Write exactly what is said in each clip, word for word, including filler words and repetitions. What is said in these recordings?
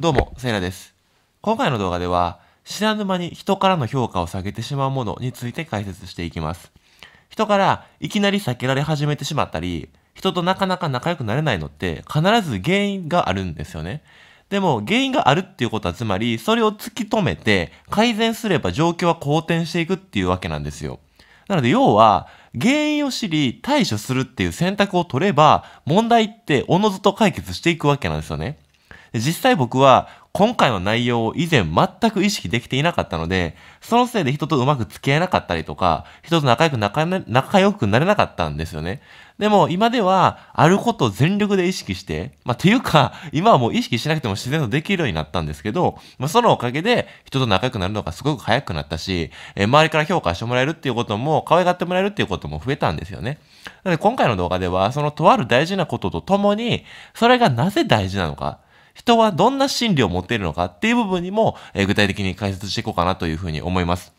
どうも、セイラです。今回の動画では、知らぬ間に人からの評価を下げてしまうものについて解説していきます。人からいきなり避けられ始めてしまったり、人となかなか仲良くなれないのって必ず原因があるんですよね。でも原因があるっていうことはつまり、それを突き止めて改善すれば状況は好転していくっていうわけなんですよ。なので要は、原因を知り対処するっていう選択を取れば、問題っておのずと解決していくわけなんですよね。実際僕は今回の内容を以前全く意識できていなかったので、そのせいで人とうまく付き合えなかったりとか、人と仲良くなかな、仲良くなれなかったんですよね。でも今ではあることを全力で意識して、まあっていうか今はもう意識しなくても自然とできるようになったんですけど、まあそのおかげで人と仲良くなるのがすごく早くなったし、えー、周りから評価してもらえるっていうことも、可愛がってもらえるっていうことも増えたんですよね。なので今回の動画ではそのとある大事なこととともに、それがなぜ大事なのか、人はどんな心理を持っているのかっていう部分にも、えー、具体的に解説していこうかなというふうに思います。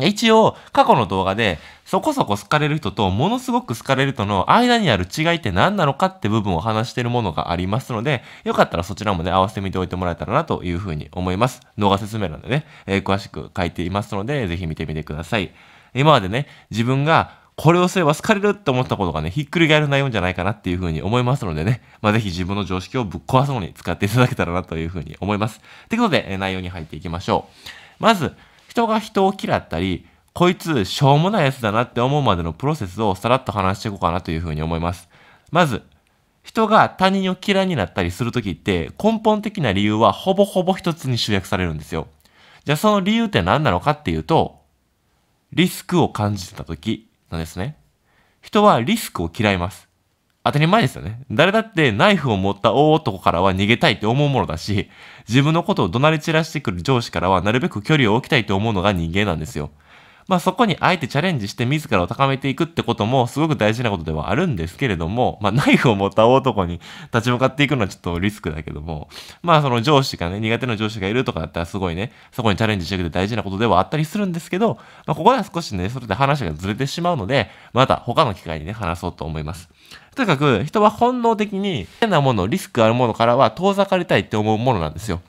一応、過去の動画で、そこそこ好かれる人とものすごく好かれる人の間にある違いって何なのかって部分を話しているものがありますので、よかったらそちらもね、合わせてみておいてもらえたらなというふうに思います。動画説明欄でね、えー、詳しく書いていますので、ぜひ見てみてください。今までね、自分がこれをすれば好かれるって思ったことがね、ひっくり返る内容じゃないかなっていうふうに思いますのでね、まあ、ぜひ自分の常識をぶっ壊すのに使っていただけたらなというふうに思います。ということで、内容に入っていきましょう。まず、人が人を嫌ったり、こいつしょうもないやつだなって思うまでのプロセスをさらっと話していこうかなというふうに思います。まず、人が他人を嫌いになったりするときって、根本的な理由はほぼほぼ一つに集約されるんですよ。じゃあその理由って何なのかっていうと、リスクを感じてたとき、なんですね。人はリスクを嫌います。当たり前ですよね。誰だってナイフを持った大男からは逃げたいって思うものだし、自分のことを怒鳴り散らしてくる上司からはなるべく距離を置きたいと思うのが人間なんですよ。まあそこにあえてチャレンジして自らを高めていくってこともすごく大事なことではあるんですけれども、まあナイフを持った大男に立ち向かっていくのはちょっとリスクだけども、まあその上司がね、苦手な上司がいるとかだったらすごいね、そこにチャレンジしていくって大事なことではあったりするんですけど、まあここでは少しね、それで話がずれてしまうので、また他の機会にね、話そうと思います。とにかく人は本能的に変なもの、リスクあるものからは遠ざかりたいって思うものなんですよ。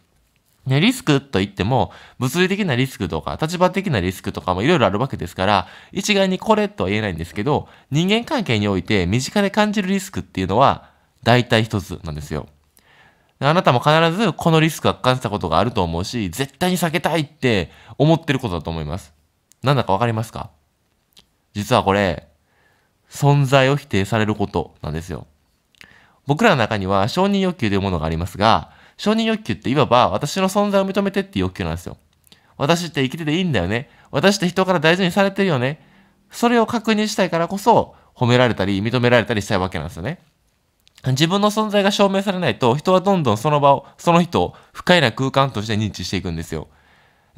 ね、リスクと言っても、物理的なリスクとか、立場的なリスクとかもいろいろあるわけですから、一概にこれとは言えないんですけど、人間関係において身近で感じるリスクっていうのは、大体一つなんですよ。あなたも必ずこのリスクは感じたことがあると思うし、絶対に避けたいって思ってることだと思います。なんだかわかりますか？実はこれ、存在を否定されることなんですよ。僕らの中には承認欲求というものがありますが、承認欲求っていわば私の存在を認めてっていう欲求なんですよ。私って生きてていいんだよね。私って人から大事にされてるよね。それを確認したいからこそ褒められたり認められたりしたいわけなんですよね。自分の存在が証明されないと人はどんどんその場を、その人を不快な空間として認知していくんですよ。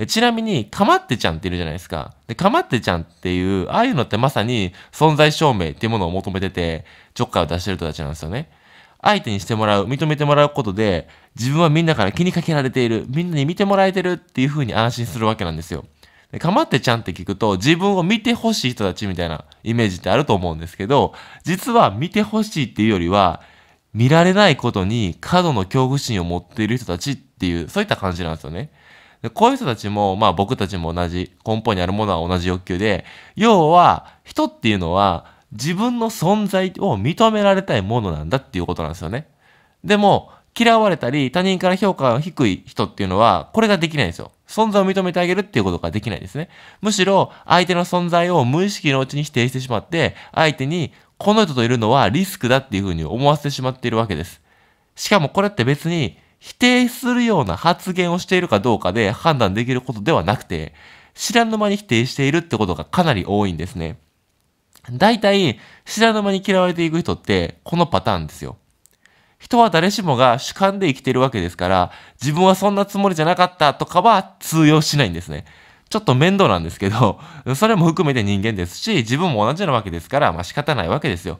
ちなみに、かまってちゃんっているじゃないですか。で、かまってちゃんっていう、ああいうのってまさに存在証明っていうものを求めてて、ちょっかいを出してる人たちなんですよね。相手にしてもらう、認めてもらうことで、自分はみんなから気にかけられている、みんなに見てもらえてるっていう風に安心するわけなんですよ。で、かまってちゃんって聞くと、自分を見てほしい人たちみたいなイメージってあると思うんですけど、実は見てほしいっていうよりは、見られないことに過度の恐怖心を持っている人たちっていう、そういった感じなんですよね。でこういう人たちも、まあ僕たちも同じ、根本にあるものは同じ欲求で、要は、人っていうのは自分の存在を認められたいものなんだっていうことなんですよね。でも、嫌われたり、他人から評価が低い人っていうのは、これができないんですよ。存在を認めてあげるっていうことができないんですね。むしろ、相手の存在を無意識のうちに否定してしまって、相手に、この人といるのはリスクだっていうふうに思わせてしまっているわけです。しかもこれって別に、否定するような発言をしているかどうかで判断できることではなくて、知らぬ間に否定しているってことがかなり多いんですね。大体、知らぬ間に嫌われていく人って、このパターンですよ。人は誰しもが主観で生きているわけですから、自分はそんなつもりじゃなかったとかは通用しないんですね。ちょっと面倒なんですけど、それも含めて人間ですし、自分も同じなわけですから、まあ仕方ないわけですよ。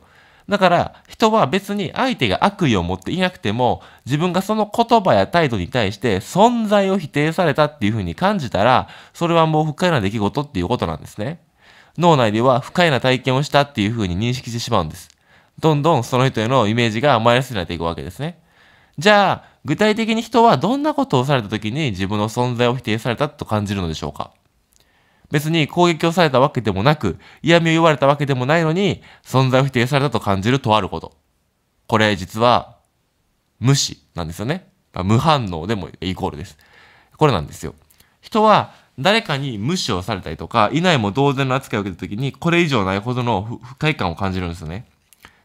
だから、人は別に相手が悪意を持っていなくても、自分がその言葉や態度に対して存在を否定されたっていう風に感じたら、それはもう不快な出来事っていうことなんですね。脳内では不快な体験をしたっていう風に認識してしまうんです。どんどんその人へのイメージがマイナスになっていくわけですね。じゃあ、具体的に人はどんなことをされた時に自分の存在を否定されたと感じるのでしょうか。別に攻撃をされたわけでもなく、嫌味を言われたわけでもないのに、存在を否定されたと感じるとあること。これ実は、無視なんですよね。無反応でもイコールです。これなんですよ。人は誰かに無視をされたりとか、いないも同然の扱いを受けた時に、これ以上ないほどの不快感を感じるんですよね。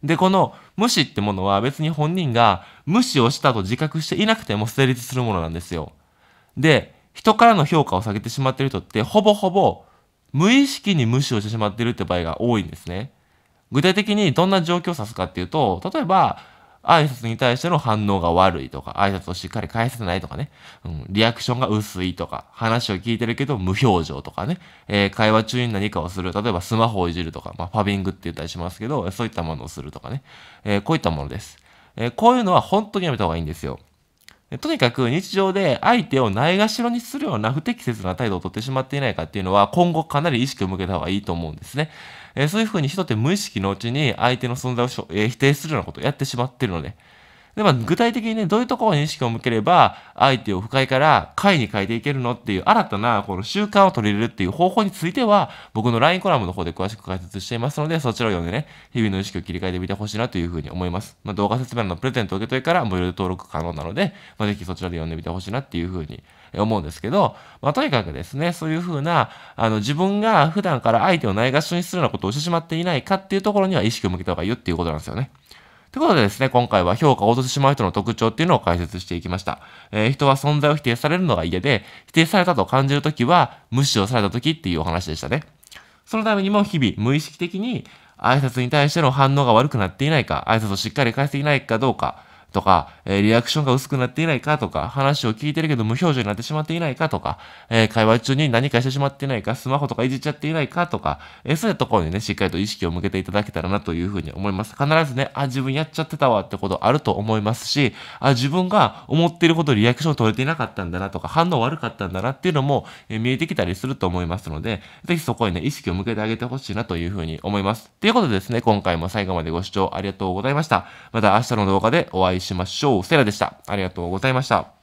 で、この無視ってものは別に本人が無視をしたと自覚していなくても成立するものなんですよ。で、人からの評価を下げてしまっている人ってほぼほぼ無意識に無視をしてしまっているって場合が多いんですね。具体的にどんな状況を指すかっていうと、例えば挨拶に対しての反応が悪いとか、挨拶をしっかり返せてないとかね、うん、リアクションが薄いとか、話を聞いてるけど無表情とかね、えー、会話中に何かをする、例えばスマホをいじるとか、まあ、パビングって言ったりしますけど、そういったものをするとかね、えー、こういったものです、えー。こういうのは本当にやめた方がいいんですよ。とにかく日常で相手をないがしろにするような不適切な態度をとってしまっていないかっていうのは今後かなり意識を向けた方がいいと思うんですね。えー、そういうふうに人って無意識のうちに相手の存在を、えー、否定するようなことをやってしまっているので。で、まあ、具体的にね、どういうところに意識を向ければ相手を不快から快に変えていけるのっていう新たなこの習慣を取り入れるっていう方法については僕の ライン コラムの方で詳しく解説していますので、そちらを読んでね、日々の意識を切り替えてみてほしいなというふうに思います。まあ、動画説明欄のプレゼント受け取りから無料で登録可能なので、まあ、ぜひそちらで読んでみてほしいなっていうふうに思うんですけど、まあ、とにかくですね、そういうふうな、あの、自分が普段から相手をないがしろにするようなことをしてしまっていないかっていうところには意識を向けた方がいいよっていうことなんですよね。ということでですね、今回は評価を落としてしまう人の特徴っていうのを解説していきました。えー、人は存在を否定されるのが嫌で、否定されたと感じるときは、無視をされたときっていうお話でしたね。そのためにも日々無意識的に挨拶に対しての反応が悪くなっていないか、挨拶をしっかり返していないかどうか、とか、えー、リアクションが薄くなっていないかとか、話を聞いてるけど無表情になってしまっていないかとか、えー、会話中に何かしてしまっていないか、スマホとかいじっちゃっていないかとか、えー、そういうところにね、しっかりと意識を向けていただけたらなというふうに思います。必ずね、あ、自分やっちゃってたわってことあると思いますし、あ、自分が思っているほどリアクション取れていなかったんだなとか、反応悪かったんだなっていうのも、えー、見えてきたりすると思いますので、ぜひそこにね、意識を向けてあげてほしいなというふうに思います。ということでですね、今回も最後までご視聴ありがとうございました。また明日の動画でお会いしましょう。セラでした。ありがとうございました。